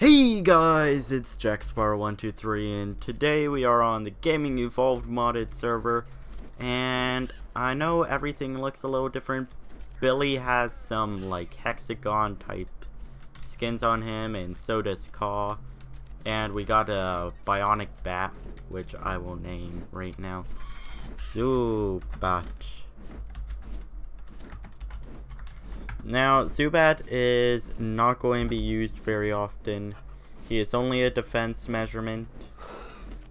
Hey guys, it's JackSpyro123 and today we are on the Gaming Evolved modded server, and I know everything looks a little different. Billy has some like hexagon type skins on him, and so does Kaw, and we got a bionic bat which I will name right now, Zubat. Now, Zubat is not going to be used very often. He is only a defense measurement,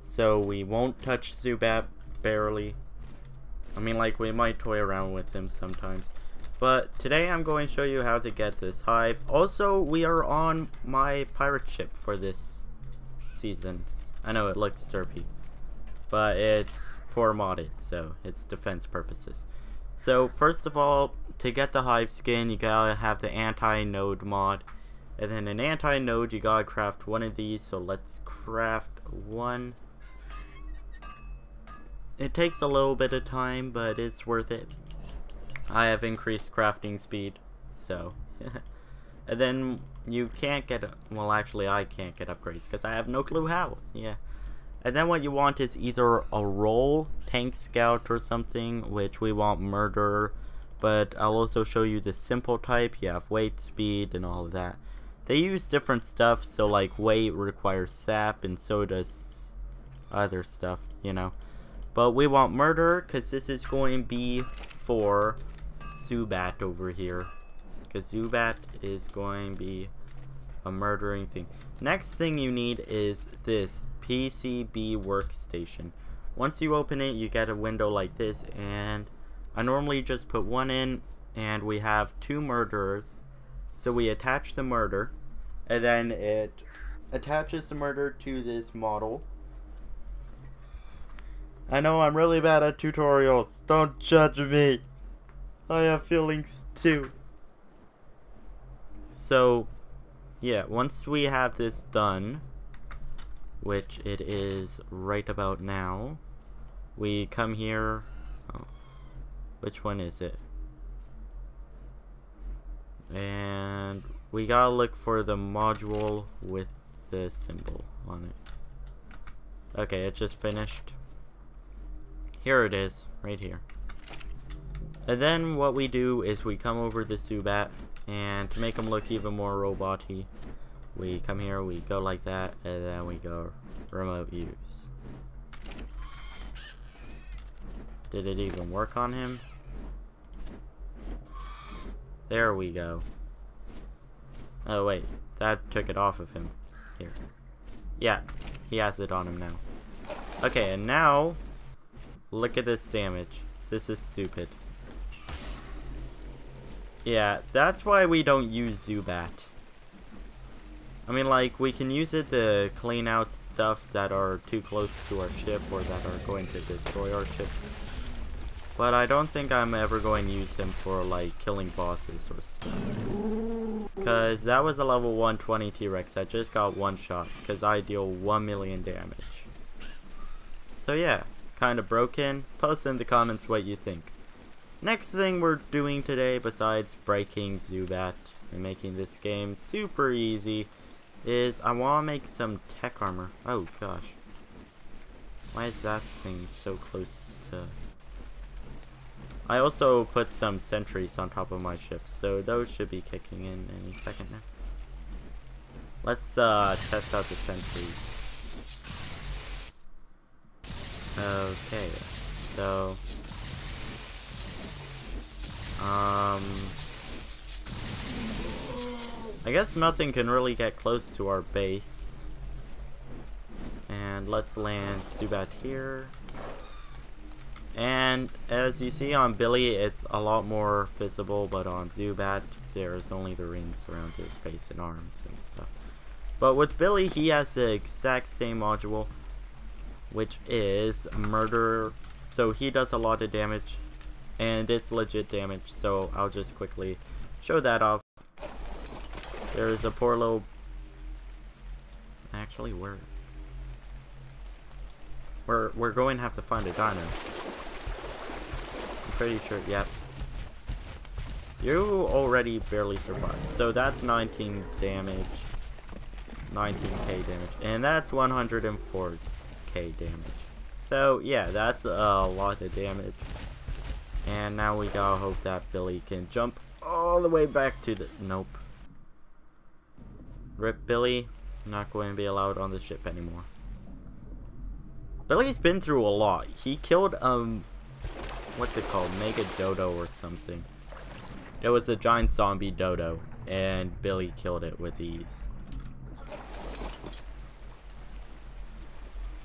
so we won't touch Zubat, barely. I mean, like, we might toy around with him sometimes. But today I'm going to show you how to get this hive. Also, we are on my pirate ship for this season. I know it looks derpy, but it's for modded, so it's defense purposes. So first of all, to get the hive skin, you gotta have the anti-node mod, and then an anti-node you gotta craft one of these. So let's craft one. It takes a little bit of time, but it's worth it. I have increased crafting speed, so and then you can't get, well, actually I can't get upgrades because I have no clue how. Yeah. And then what you want is either a roll, tank scout, or something, which we want murderer, but I'll also show you the simple type. You have weight, speed, and all of that. They use different stuff, so like weight requires sap, and so does other stuff, you know. But we want murderer because this is going to be for Zubat over here, because Zubat is going to be a murdering thing. Next thing you need is this PCB workstation. Once you open it, you get a window like this, and I normally just put one in, and we have two murderers. So we attach the murder, and then it attaches the murder to this model. I know I'm really bad at tutorials, don't judge me, I have feelings too. So yeah, once we have this done, which it is right about now, we come here. Oh, which one is it? And we gotta look for the module with the symbol on it. Okay, it just finished. Here it is, right here. And then what we do is we come over the Zubat, and to make him look even more robot-y, we come here, we go like that, and then we go remote use. Did it even work on him? There we go. Oh wait, that took it off of him. Here. Yeah, he has it on him now. Okay, and now, look at this damage. This is stupid. Yeah, that's why we don't use Zubat. I mean, like, we can use it to clean out stuff that are too close to our ship or that are going to destroy our ship. But I don't think I'm ever going to use him for, like, killing bosses or stuff. Because that was a level 120 T-Rex. I just got one shot because I deal 1 million damage. So yeah, kind of broken. Post in the comments what you think. Next thing we're doing today, besides breaking Zubat and making this game super easy, is I want to make some tech armor. Oh gosh, why is that thing so close to... I also put some sentries on top of my ship, so those should be kicking in any second now. Let's test out the sentries. Okay, so I guess nothing can really get close to our base. And let's land Zubat here. And as you see on Billy, it's a lot more visible, but on Zubat, there's only the rings around his face and arms and stuff. But with Billy, he has the exact same module, which is murderer. So he does a lot of damage, and it's legit damage, so I'll just quickly show that off. There's a poor little... Actually, we're going to have to find a dino. I'm pretty sure, yep. You already barely survived. So that's 19 damage. 19k damage, and that's 104k damage. So yeah, that's a lot of damage. And now we gotta hope that Billy can jump all the way back to the... Nope. Rip Billy. Not going to be allowed on the ship anymore. Billy's been through a lot. He killed, what's it called? Mega Dodo or something. It was a giant zombie dodo. And Billy killed it with ease.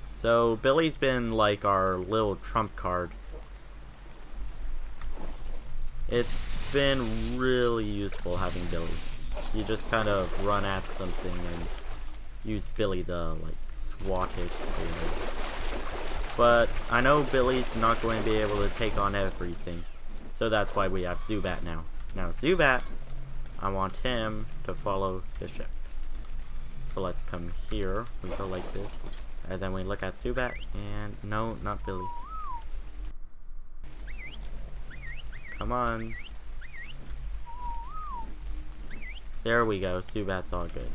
So Billy's been like our little trump card. It's been really useful having Billy. You just kind of run at something and use Billy to like swat it. But I know Billy's not going to be able to take on everything. So that's why we have Zubat now. Now Zubat, I want him to follow the ship. So let's come here. We go like this. And then we look at Zubat and no, not Billy. Come on. There we go. Zubat's all good.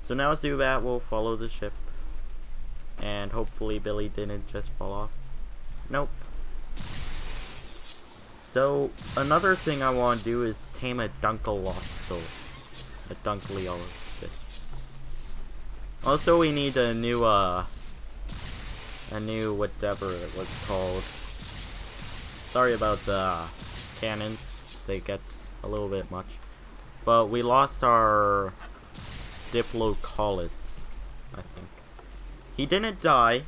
So now Zubat will follow the ship. And hopefully Billy didn't just fall off. Nope. So another thing I want to do is tame a Dunkleostle. A Dunkleostle. Also we need a new whatever it was called. Sorry about the cannons, they get a little bit much. But we lost our Diplocollis, I think. He didn't die,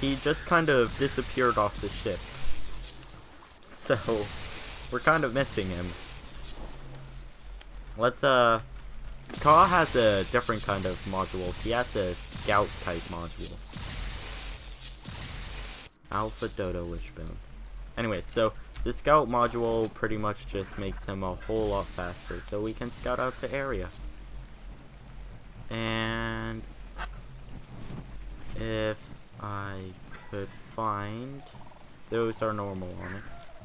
he just kind of disappeared off the ship. So, we're kind of missing him. Let's, Kaw has a different kind of module. He has a scout type module. Alpha Dodo Wishbone. Anyway, so the scout module pretty much just makes him a whole lot faster, so we can scout out the area. And if I could find, those are normal on it.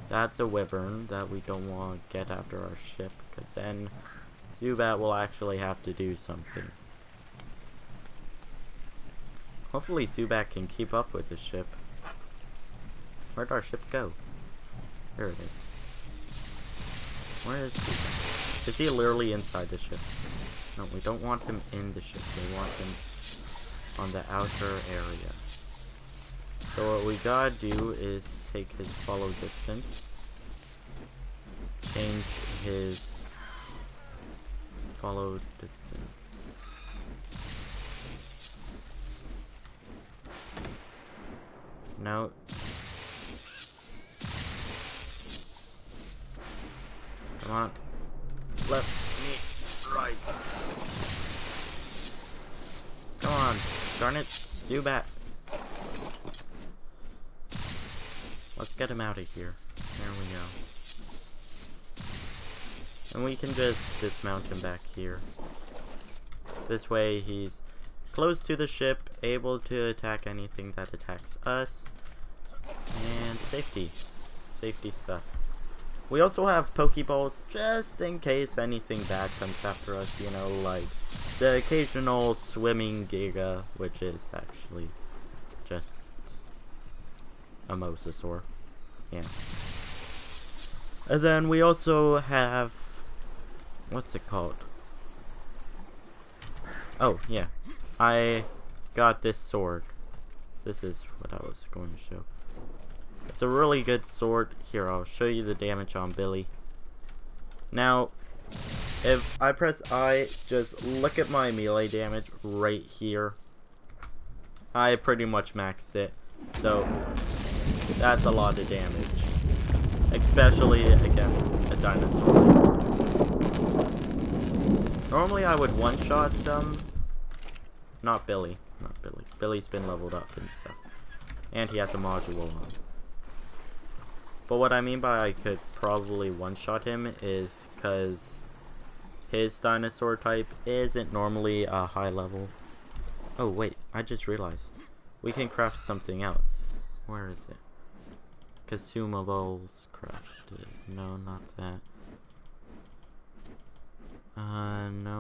That's a wyvern that we don't want to get after our ship, because then Zubat will actually have to do something. Hopefully Zubat can keep up with the ship. Where'd our ship go? There it is. Where is he? Is he literally inside the ship? No, we don't want him in the ship. We want him on the outer area. So what we gotta do is take his follow distance. Change his follow distance. Now... Come on. Left, knee, right. Come on. Darn it. Zubat. Let's get him out of here. There we go. And we can just dismount him back here. This way he's close to the ship, able to attack anything that attacks us. And safety. Safety stuff. We also have Pokeballs just in case anything bad comes after us, you know, like the occasional swimming Giga, which is actually just a Mosasaur. Yeah. And then we also have, what's it called? Oh, yeah. I got this sword. This is what I was going to show. It's a really good sword. Here, I'll show you the damage on Billy. Now, if I press I, just look at my melee damage right here. I pretty much maxed it. So, that's a lot of damage. Especially against a dinosaur. Normally I would one-shot them. Not Billy. Not Billy. Billy's been leveled up and stuff. And he has a module on. But what I mean by I could probably one-shot him is because his dinosaur type isn't normally a high level. Oh wait, I just realized. We can craft something else. Where is it? Consumables crafted. No, not that. No.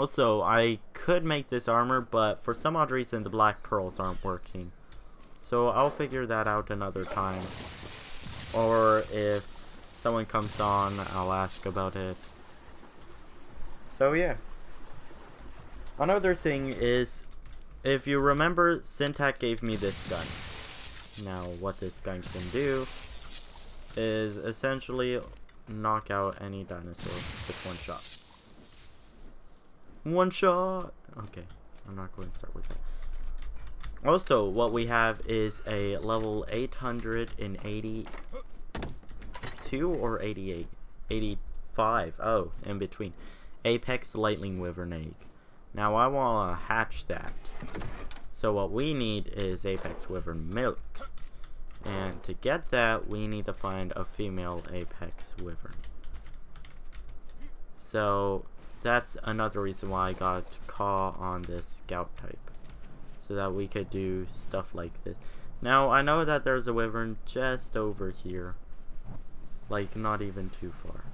Also, I could make this armor, but for some odd reason the black pearls aren't working. So I'll figure that out another time. Or if someone comes on, I'll ask about it. So yeah. Another thing is, if you remember, Syntac gave me this gun. Now, what this gun can do is essentially knock out any dinosaur with one shot. One shot! Okay, I'm not going to start with that. Also, what we have is a level 882 or 88? 85. Oh, in between. Apex Lightning Wyvern egg. Now, I want to hatch that. So what we need is Apex Wyvern milk. And to get that, we need to find a female Apex Wyvern. So that's another reason why I got Kaw on this scout type, so that we could do stuff like this. Now, I know that there's a wyvern just over here, like not even too far.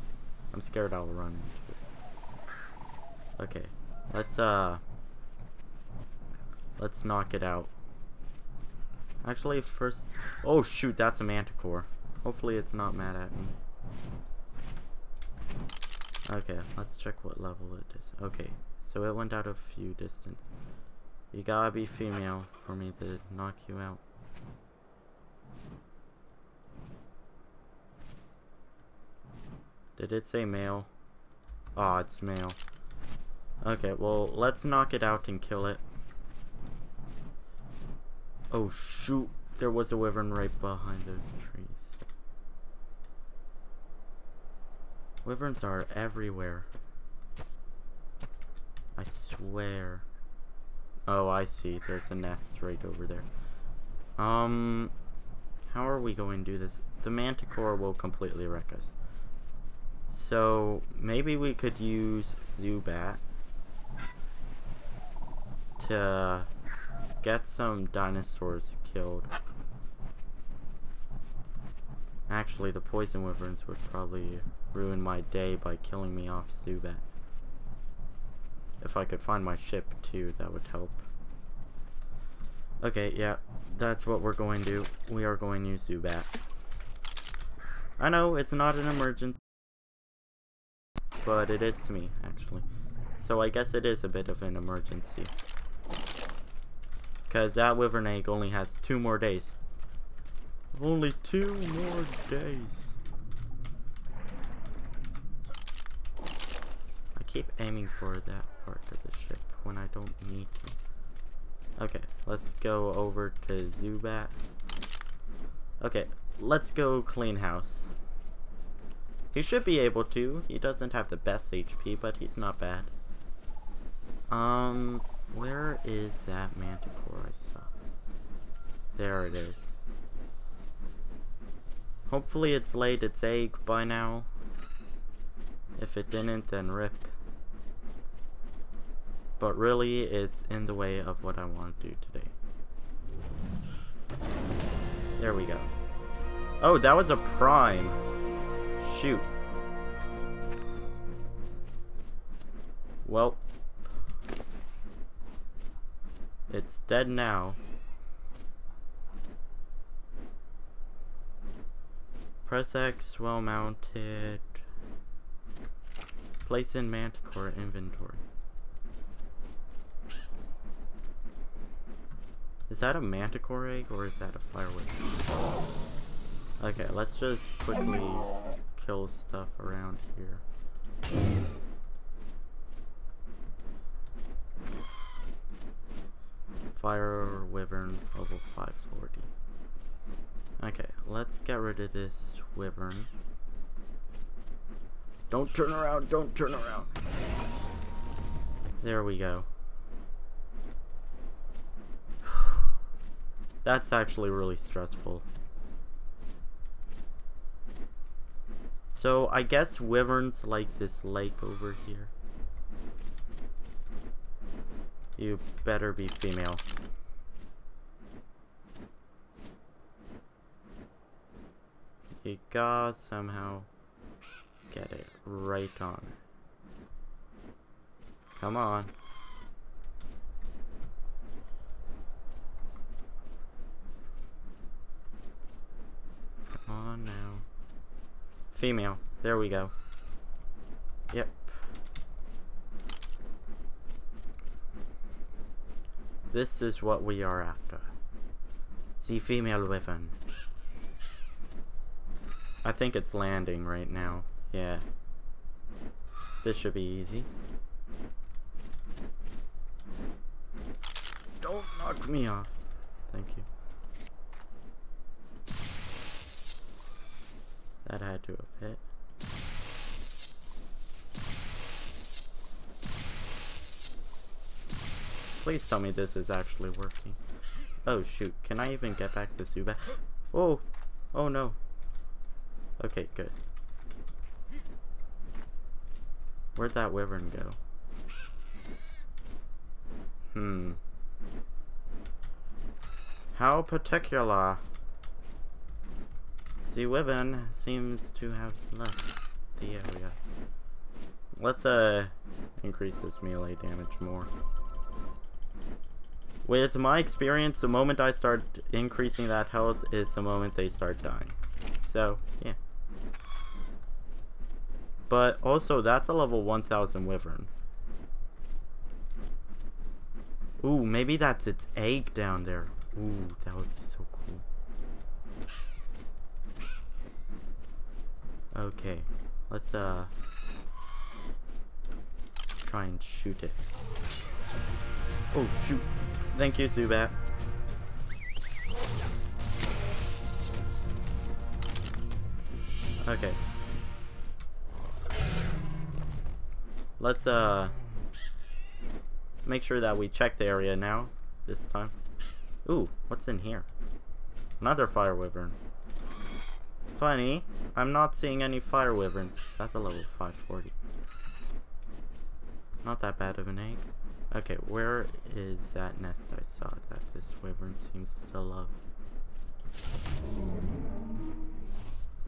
I'm scared I'll run into it. Okay, let's knock it out. Actually, first, oh shoot, that's a manticore. Hopefully it's not mad at me. Okay, let's check what level it is. Okay, so it went out a few distance. You gotta be female for me to knock you out. Did it say male? Aw, it's male. Okay, well, let's knock it out and kill it. Oh shoot, there was a wyvern right behind those trees. Wyverns are everywhere, I swear. Oh, I see, there's a nest right over there. How are we going to do this? The manticore will completely wreck us. So, maybe we could use Zubat to get some dinosaurs killed. Actually, the poison wyverns would probably ruin my day by killing me off Zubat. If I could find my ship too, that would help. Okay, yeah, that's what we're going to do. We are going to use Zubat. I know it's not an emergency, but it is to me, actually. So I guess it is a bit of an emergency. Because that wyvern egg only has 2 more days. Only 2 more days. I keep aiming for that part of the ship when I don't need to. Okay, let's go over to Zubat. Okay, let's go clean house. He should be able to. He doesn't have the best HP, but he's not bad. Where is that manticore I saw? There it is. Hopefully it's laid its egg by now. If it didn't, then rip. But really, it's in the way of what I want to do today. There we go. Oh, that was a prime. Shoot. Well, it's dead now. Press X while mounted. Place in manticore inventory. Is that a manticore egg or is that a firewood? Okay, let's just quickly kill stuff around here. Fire Wyvern level 540. Okay, let's get rid of this wyvern. Don't turn around, don't turn around. There we go. That's actually really stressful. So I guess wyverns like this lake over here. You better be female. You gotta somehow get it right on. Come on. Come on now. Female. There we go. Yep. This is what we are after. The female wyvern. I think it's landing right now. Yeah. This should be easy. Don't knock me off. Thank you. That had to have hit. Please tell me this is actually working. Oh shoot, can I even get back to Zubat? Oh! Oh no. Okay, good. Where'd that wyvern go? Hmm. How particular. The wyvern seems to have left the area. Let's increase his melee damage more. With my experience, the moment I start increasing that health is the moment they start dying. So, yeah. But also, that's a level 1000 wyvern. Ooh, maybe that's its egg down there. Ooh, that would be so cool. Okay, let's try and shoot it. Oh shoot. Thank you, Zubat. Okay. Let's make sure that we check the area now this time. Ooh, what's in here? Another fire wyvern. Funny, I'm not seeing any fire wyverns. That's a level 540. Not that bad of an egg. Okay, where is that nest I saw that this wyvern seems to love?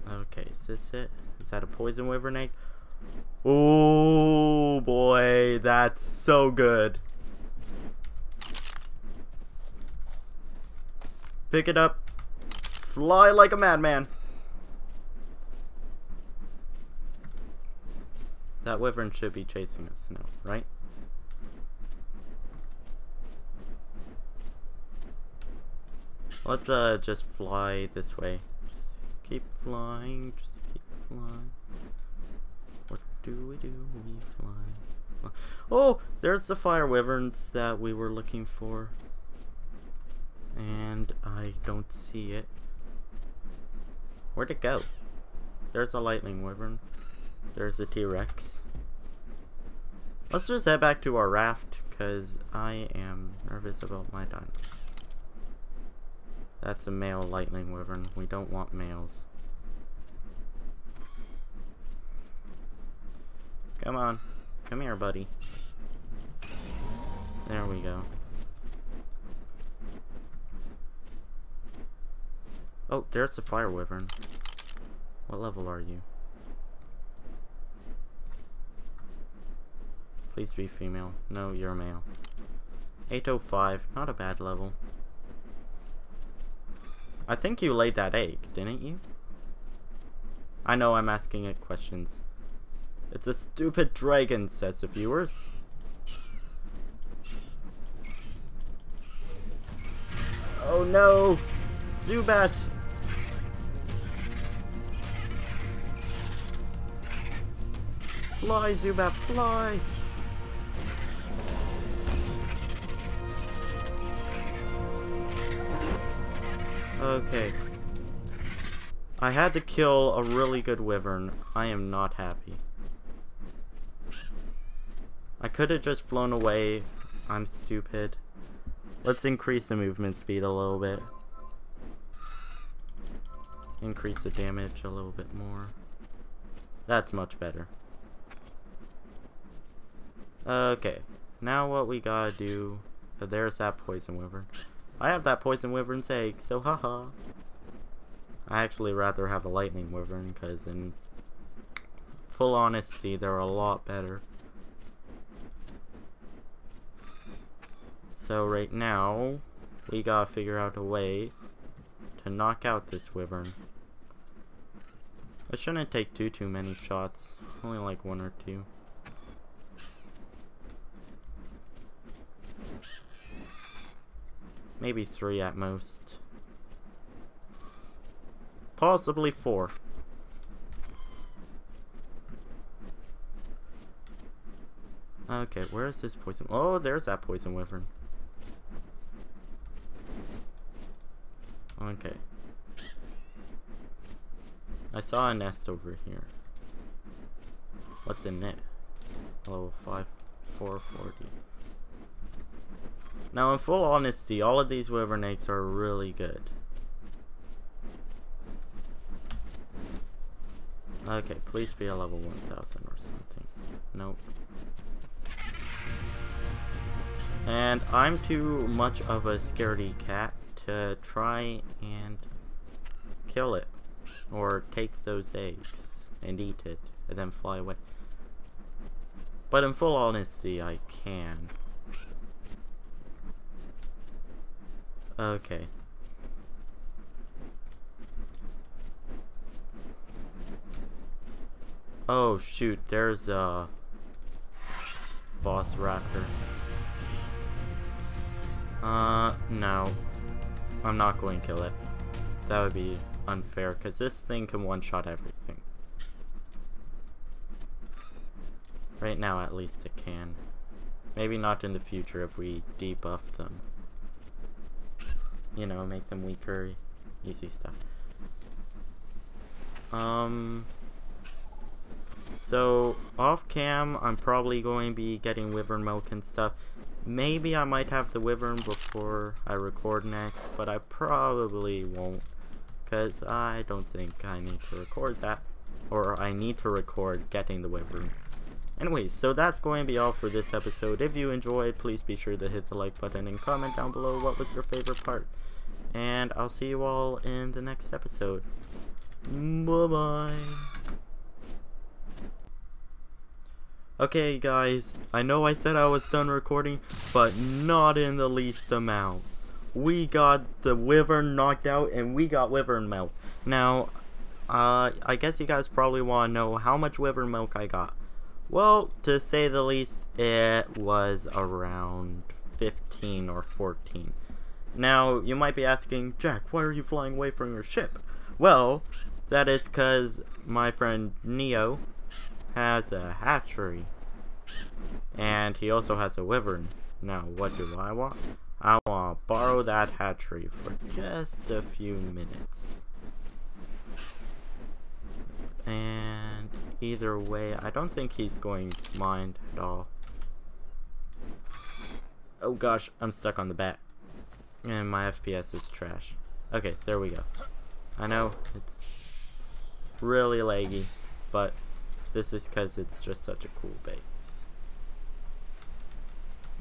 Okay, is this it? Is that a poison wyvern egg? Oh boy, that's so good. Pick it up. Fly like a madman. That wyvern should be chasing us now, right? Let's just fly this way. Just keep flying, just keep flying. What do? We fly. Oh, there's the fire wyverns that we were looking for. And I don't see it. Where'd it go? There's a lightning wyvern. There's a T-Rex. Let's just head back to our raft, because I am nervous about my dinos. That's a male lightning wyvern. We don't want males. Come on. Come here, buddy. There we go. Oh, there's the fire wyvern. What level are you? Please be female. No, you're male. 805. Not a bad level. I think you laid that egg, didn't you? I know I'm asking it questions. It's a stupid dragon, says the viewers. Oh no! Zubat! Fly, Zubat, fly! Okay. I had to kill a really good wyvern. I am not happy. I could have just flown away. I'm stupid. Let's increase the movement speed a little bit. Increase the damage a little bit more. That's much better. Okay. Now what we gotta do... Oh, there's that poison wyvern. I have that poison wyvern's egg, so haha. I actually rather have a lightning wyvern, because in full honesty, they're a lot better. So right now, we gotta figure out a way to knock out this wyvern. It shouldn't take too many shots. Only like one or two. Maybe three at most. Possibly four. Okay, where is this poison? Oh, there's that poison wyvern. Okay. I saw a nest over here. What's in it? Level 5, 440. Now, in full honesty, all of these wyvern eggs are really good. Okay, please be a level 1000 or something. Nope. And I'm too much of a scaredy cat to try and kill it. Or take those eggs and eat it and then fly away. But in full honesty, I can. Okay. Oh shoot, there's a boss raptor. No. I'm not going to kill it. That would be unfair, because this thing can one-shot everything. Right now, at least it can. Maybe not in the future if we debuff them. You know, make them weaker, easy stuff. So, off-cam, I'm probably going to be getting wyvern milk and stuff. Maybe I might have the wyvern before I record next, but I probably won't, because I don't think I need to record that, or I need to record getting the wyvern. Anyways, so that's going to be all for this episode. If you enjoyed, please be sure to hit the like button and comment down below what was your favorite part. And I'll see you all in the next episode. Bye-bye. Okay guys, I know I said I was done recording, but not in the least amount. We got the wyvern knocked out and we got wyvern milk. Now, I guess you guys probably want to know how much wyvern milk I got. Well, to say the least, it was around 15 or 14. Now, you might be asking, Jack, why are you flying away from your ship? Well, that is because my friend Neo has a hatchery, and he also has a wyvern. Now, what do I want? I want to borrow that hatchery for just a few minutes, and either way, I don't think he's going to mind at all. Oh gosh, I'm stuck on the bat, and my FPS is trash. Okay, there we go. I know it's really laggy, but this is because it's just such a cool base.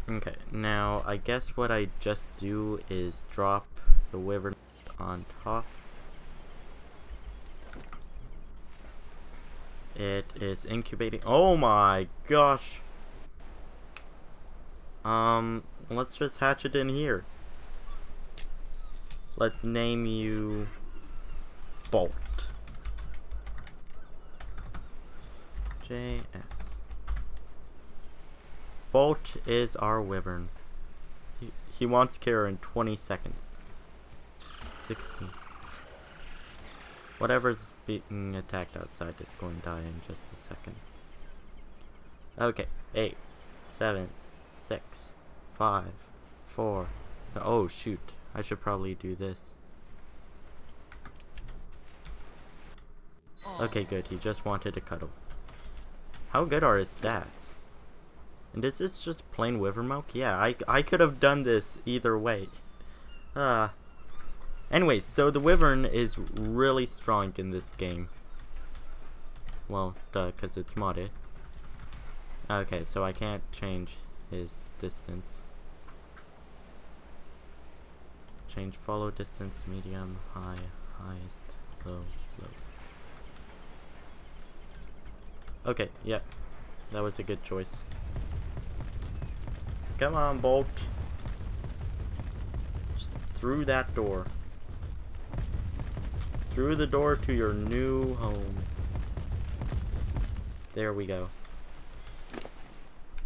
Okay, now I guess what I just do is drop the wyvern on top. It is incubating. Oh my gosh! Let's just hatch it in here. Let's name you Bolt. JS. Bolt is our wyvern. He wants care in 20 seconds. 16. Whatever's being attacked outside is going to die in just a second. Okay. 8, 7, 6, 5, 4. Oh shoot. I should probably do this. Okay, good. He just wanted a cuddle. How good are his stats? And is this just plain wyvern milk? Yeah, I could have done this either way. Anyways, so the wyvern is really strong in this game. Well, duh, because it's modded. Okay, so I can't change his distance. Change follow distance, medium, high, highest, low, lowest. Okay, yeah, that was a good choice. Come on, Bolt. through that door. Through the door to your new home. There we go.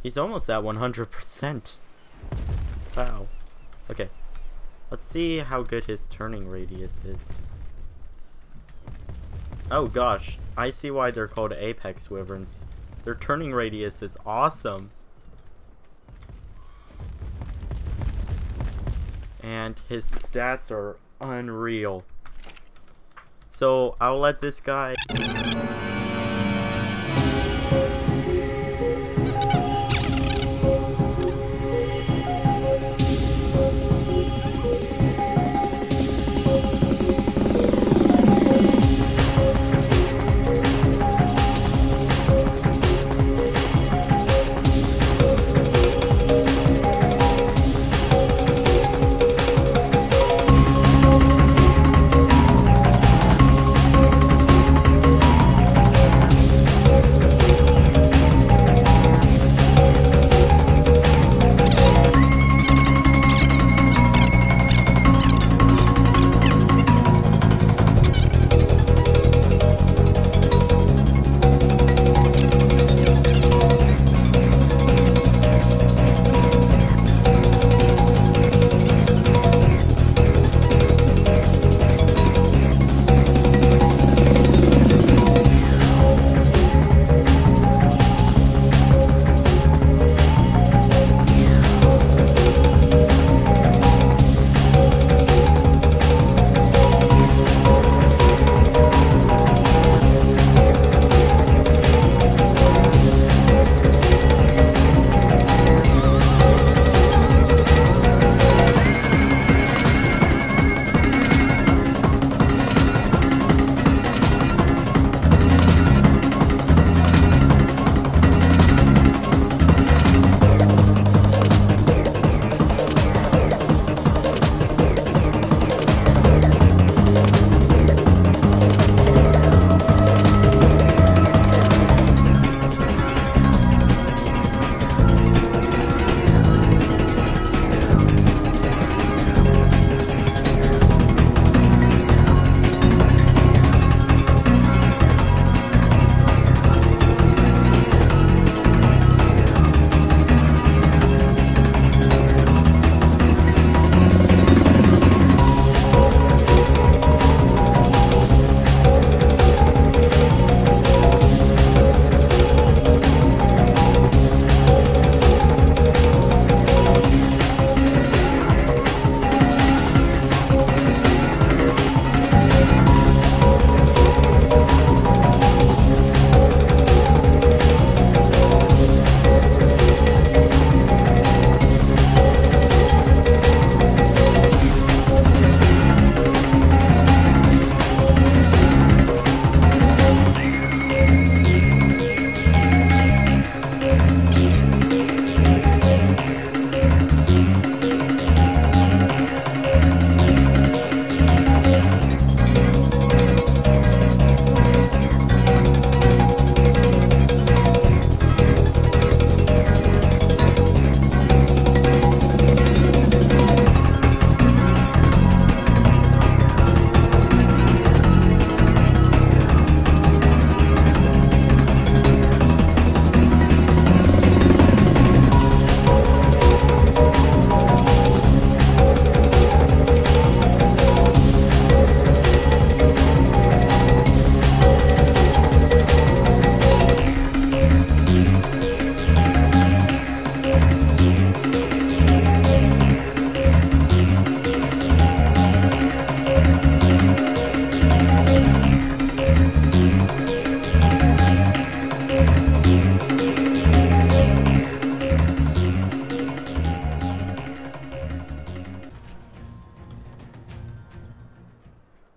He's almost at 100%. Wow. Okay. Let's see how good his turning radius is. Oh gosh, I see why they're called Apex Wyverns. Their turning radius is awesome. And his stats are unreal. So I'll let this guy...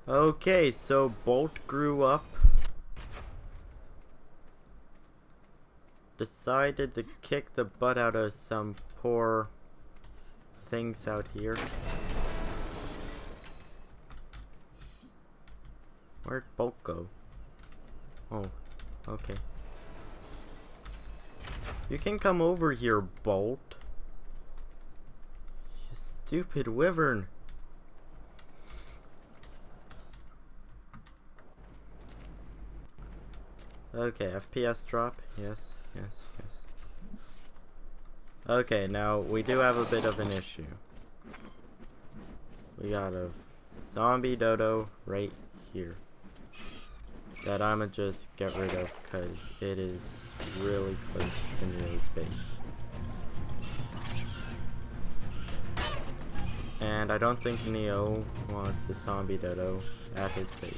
Okay, so Bolt grew up, decided to kick the butt out of some poor things out here. Where'd Bolt go? Oh, okay. You can come over here, Bolt. You stupid wyvern. Okay, FPS drop. Yes, yes, yes. Okay, now we do have a bit of an issue. We got a zombie dodo right here that I'ma just get rid of because it is really close to Neo's base. And I don't think Neo wants a zombie dodo at his base.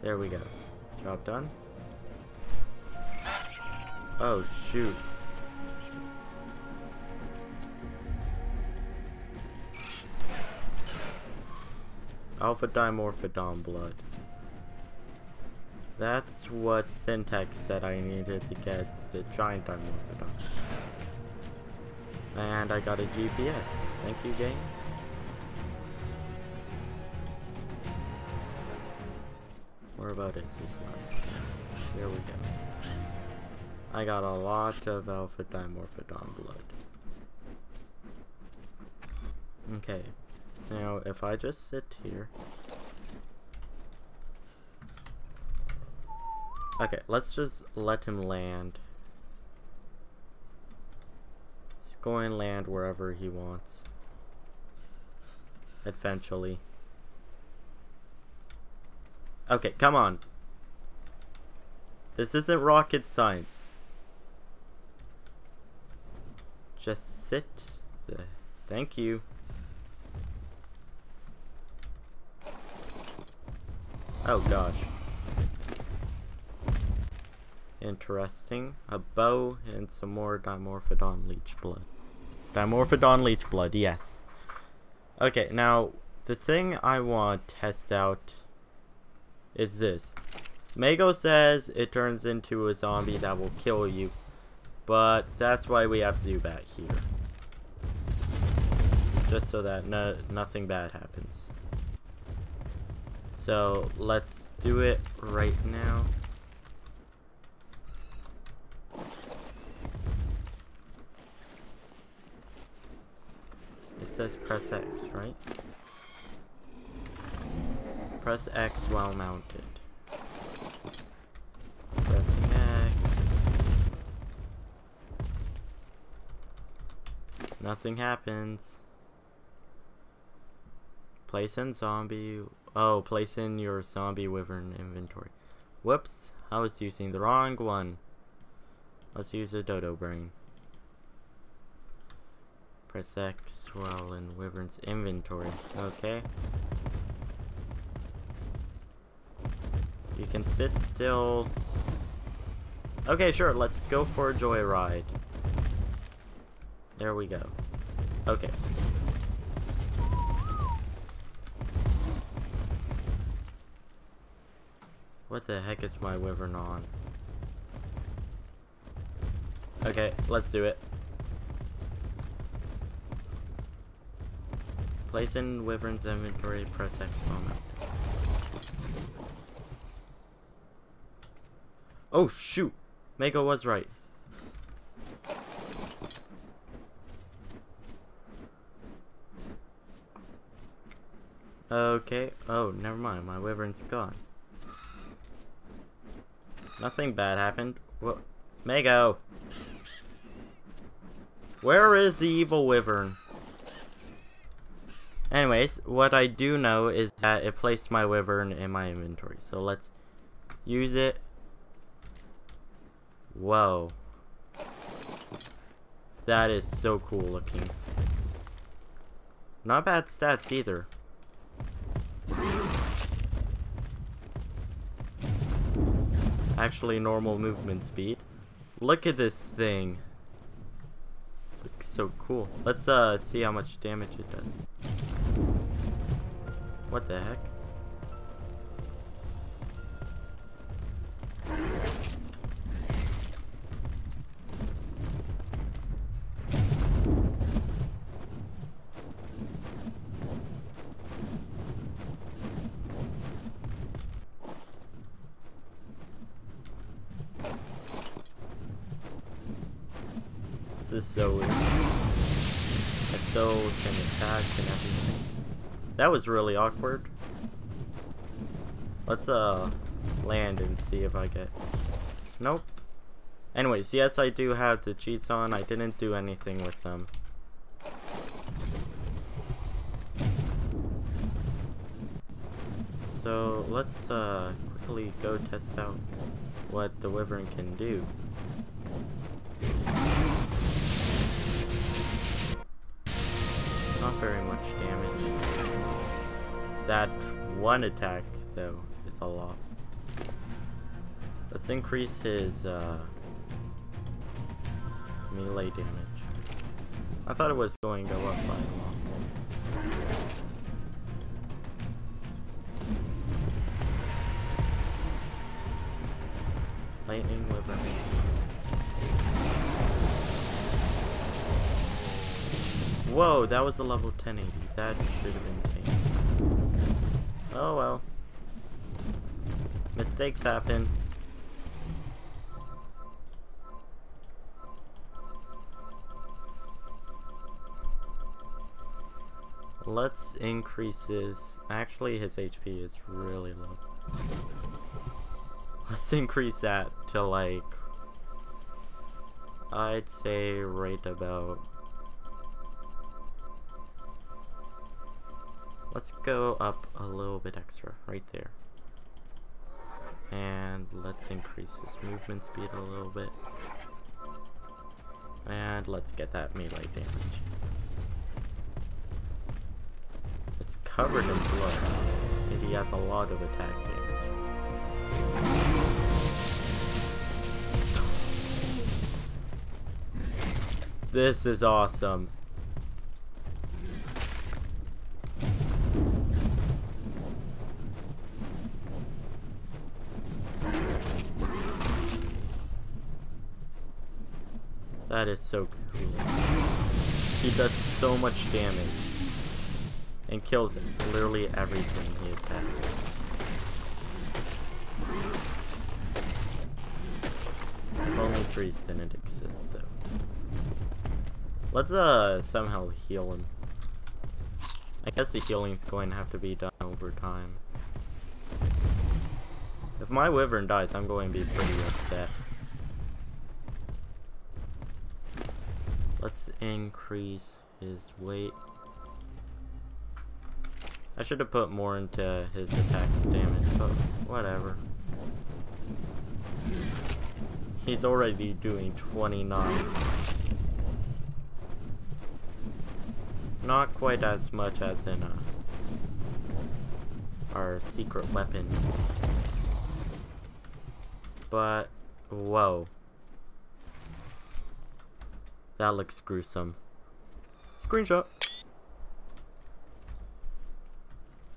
There we go. Job done. Oh shoot. Alpha Dimorphodon blood. That's what Syntac said I needed to get the giant Dimorphodon. And I got a GPS. Thank you, game. Where about is this last thing? There we go. I got a lot of Alpha Dimorphodon blood. Okay. Now, if I just sit here... Okay, let's just let him land. He's going to land wherever he wants. Eventually. Okay, come on. This isn't rocket science. Just sit there. Thank you. Oh gosh. Interesting. A bow and some more Dimorphodon leech blood. Dimorphodon leech blood, yes. Okay, now the thing I want to test out is this. Mago says it turns into a zombie that will kill you, but that's why we have Zubat here. Just so that nothing bad happens. So let's do it right now. It says press X, right? Press X while mounted. Pressing X. Nothing happens. Place in zombie. Oh, place in your zombie wyvern inventory. Whoops, I was using the wrong one. Let's use a dodo brain. Press X while in wyvern's inventory. Okay. You can sit still. Okay, sure, let's go for a joyride. There we go. Okay. What the heck is my wyvern on? Okay, let's do it. Place in wyvern's inventory, press X moment. Oh shoot! Mago was right. Okay, oh, never mind, my wyvern's gone. Nothing bad happened. Well, Mago! Where is the evil wyvern? Anyways, what I do know is that it placed my wyvern in my inventory. So let's use it. Whoa. That is so cool looking. Not bad stats either. Actually normal movement speed. Look at this thing. Looks so cool. Let's see how much damage it does. What the heck? This is so weird. I still can attack and everything. That was really awkward. Let's land and see if I get... Nope. Anyways, yes, I do have the cheats on. I didn't do anything with them. So let's quickly go test out what the wyvern can do. Not very much damage. That one attack though is a lot. Let's increase his melee damage. I thought it was going to go up by a lot more. Lightning Wyvern. Whoa, that was a level 1080. That should have been taken. Oh well. Mistakes happen. Let's increase his... Actually, his HP is really low. Let's increase that to like... I'd say right about... Let's go up a little bit extra, right there. And let's increase his movement speed a little bit. And let's get that melee damage. It's covered in blood, and he has a lot of attack damage. This is awesome. That is so cool. He does so much damage and kills literally everything he attacks. If only trees didn't exist though. Let's somehow heal him. I guess the healing's going to have to be done over time. If my wyvern dies, I'm going to be pretty upset. Let's increase his weight. I should have put more into his attack damage, but whatever. He's already doing 29. Not quite as much as in our secret weapon. But, whoa. That looks gruesome. Screenshot!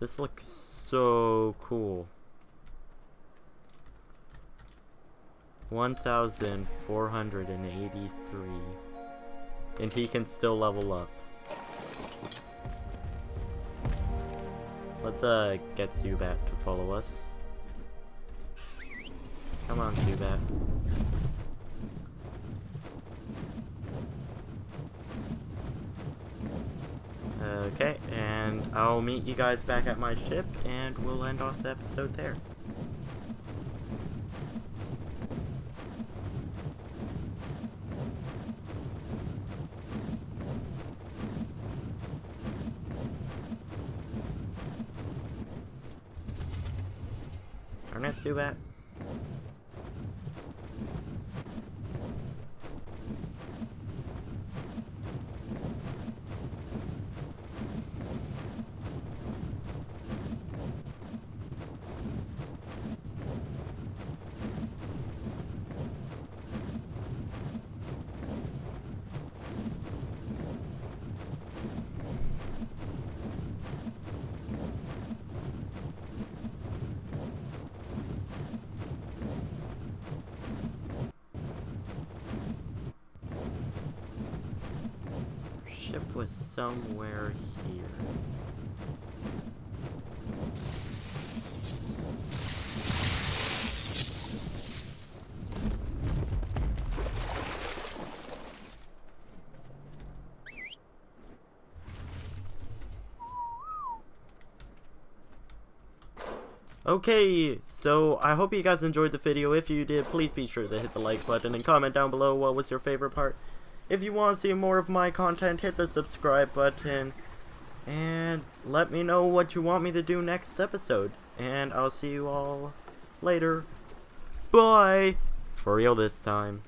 This looks so cool. 1,483. And he can still level up. Let's get Zubat to follow us. Come on, Zubat. Okay, and I'll meet you guys back at my ship, and we'll end off the episode there. Darn it, Zubat. Ship was somewhere here. Okay, so I hope you guys enjoyed the video. If you did, please be sure to hit the like button and comment down below what was your favorite part. If you want to see more of my content, hit the subscribe button and let me know what you want me to do next episode. And I'll see you all later. Bye! For real this time.